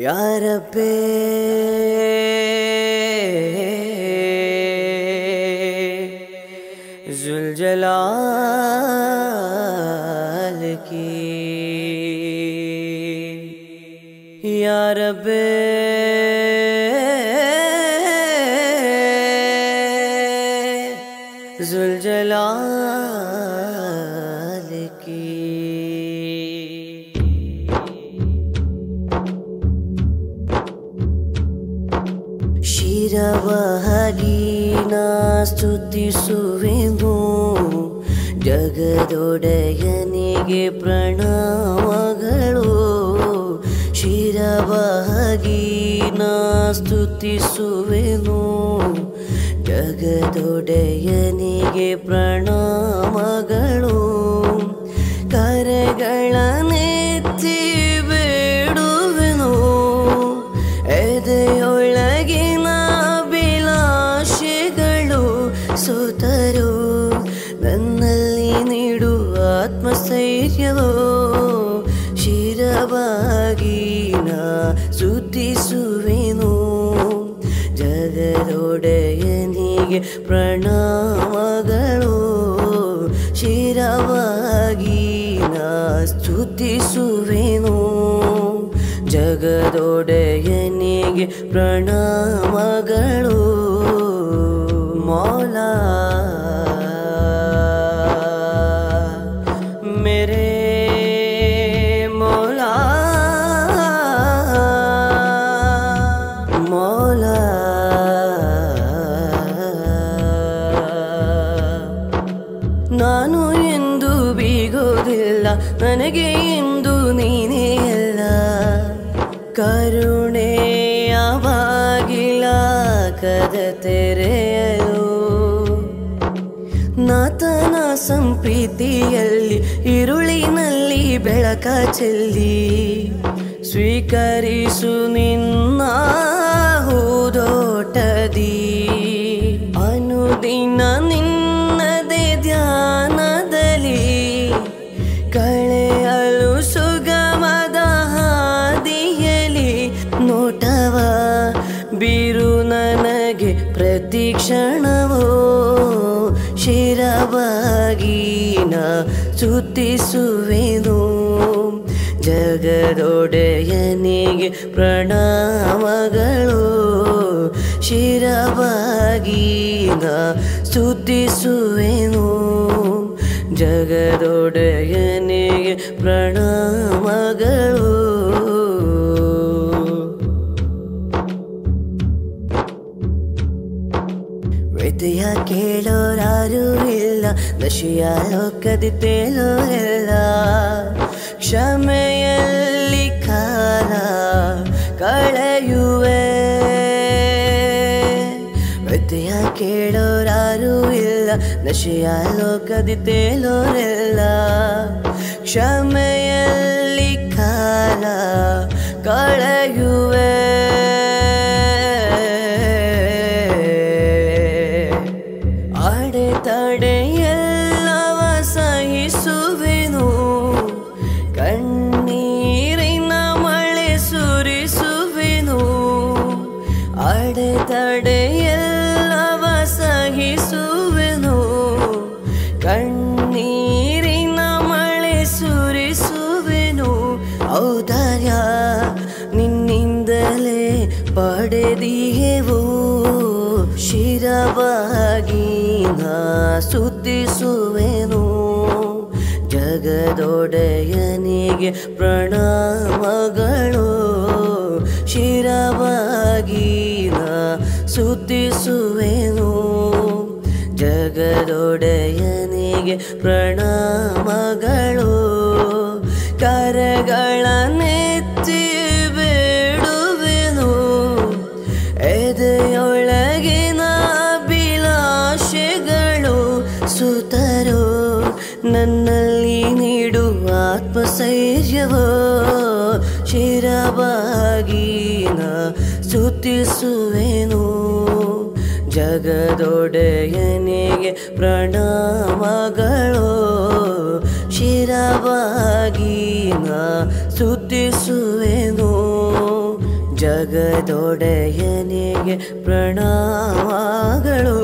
या रब्बे ज़ुल जलाल की, या रब्बे ज़ुल जलाल की। ಶಿರವಹಗಿ ಸ್ತುತಿಸುವೆನು, ಜಗದೊಡೆಯನಿಗೆ ಪ್ರಣಾಮಗಳು. ಶಿರವಹಗಿ ಸ್ತುತಿಸುವೆನು, ಜಗದೊಡೆಯನಿಗೆ ಪ್ರಣಾಮಗಳು. ಕರೆಗಳ ನೆತ್ತಿ ಬಿಡುವೆನು, ಎದೆಯೊಳಗಿನ ಭಿಲಾಷೆಗಳು ಸೋತರು. ನನ್ನಲ್ಲಿ ನೀಡುವ ಆತ್ಮಸ್ಥೈರ್ಯವೋ ಶಿರವಾಗಿ ನಾ ಸ್ತುತಿಸುವೆನು, ಜಗದೊಡೆಯನಿಗೆ ಪ್ರಣಾಮಗಳು. ಶಿರವಾಗಿ ನಾ ಸ್ತುತಿಸುವೆನು, ಜಗದೊಡೆಯನಿಗೆ ಪ್ರಣಾಮಗಳು. ಮೌಲಾ ನಾನು ಎಂದು ಬೀಗೋದಿಲ್ಲ, ನನಗೆ ಎಂದು ನೀನೇ ಎಲ್ಲ. ಕರುಣೆಯ ಬಾಗಿಲ ಕದ ತೆರೆಯಲು, ನಾತನ ಸಂಪ್ರೀತಿಯಲ್ಲಿ ಇರುಳಿನಲ್ಲಿ ಬೆಳಕ ಚೆಲ್ಲಿ. ಸ್ವೀಕರಿಸು ನಿನ್ನ ಹೂದೋಟದಿ, ಅನುದಿನ ನಿನ್ನದೇ ಧ್ಯಾನದಲ್ಲಿ ಕಳೆಯಲು ಸುಗಮದ ಹಾದಿಯಲಿ. ನೋಟವ ಬಿರು ನನಗೆ ಪ್ರತಿಕ್ಷಣವೋ, ಶಿರವಾಗಿ ನಾ ಸ್ತುತಿಸುವೆನು, ಜಗದೊಡೆಯನಿಗೆ ಪ್ರಣಾಮಗಳು. ಶಿರವಾಗಿ ನಾ ಸ್ತುತಿಸುವೆನು, ಜಗದೊಡೆಯನಿಗೆ ಪ್ರಣಾಮಗಳು. ವ್ಯಥೆಯ ಕೇಳೋರಾರೂ ಇಲ್ಲ, ದಶೆಯ ಲೋಕದಿ ತೇಲೋರೆಲ್ಲ. ಕ್ಷಮೆಯಲ್ಲಿ ಕಾಲ ಕಳೆಯುವೆ, ವ್ಯಥೆಯ ಕೇಳೋರಾರೂ ಇಲ್ಲ, ದಶೆಯ ಲೋಕದಿ ತೇಲೋರೆಲ್ಲ. ಕ್ಷಮೆಯಲ್ಲಿ ಕಾಲ ಕಳೆಯುವೆ, ಅಡೆತಡೆಯೆಲ್ಲವ ಸಹಿಸುವೆನು. ಕಣ್ಣೀರಿನ ಮಳೆ ಸುರಿಸುವೆನು, ಅಡೆತಡೆಯೆಲ್ಲವ ಸಹಿಸುವೆನು. ಕಣ್ಣೀರಿನ ಮಳೆ ಸುರಿಸುವೆನು, ಔದಾರ್ಯ ನಿನ್ನಿಂದಲೇ ಪಡೆದಿಯೆವು. ಶಿರವಾಗಿ ನಾ ಸ್ತುತಿಸುವೆನು, ಜಗದೊಡೆಯನಿಗೆ ಪ್ರಣಾಮಗಳು. ಶಿರವಾಗಿ ನಾ ಸ್ತುತಿಸುವೆನು, ಜಗದೊಡೆಯನಿಗೆ ಪ್ರಣಾಮಗಳು. ಕರಗಳ ನೆತ್ತಿ ಬಿಡುವೆನು, ಎದೆಯೊಳಗಿನ ಭಿಲಾಷೆಗಳು ಸುತರು. ನನ್ನಲ್ಲಿ ನೀಡುವ ಆತ್ಮಸ್ಥೈರ್ಯವೋ, ಶಿರವಾಗಿ ನಾ ಸ್ತುತಿಸುವೆನು, ಜಗದೊಡೆಯನಿಗೆ ಪ್ರಣಾಮಗಳು. ಶಿರವಾಗಿ ನಾ ಸ್ತುತಿಸುವೆನು, जगदोडयनिगे प्रणामಗಳು।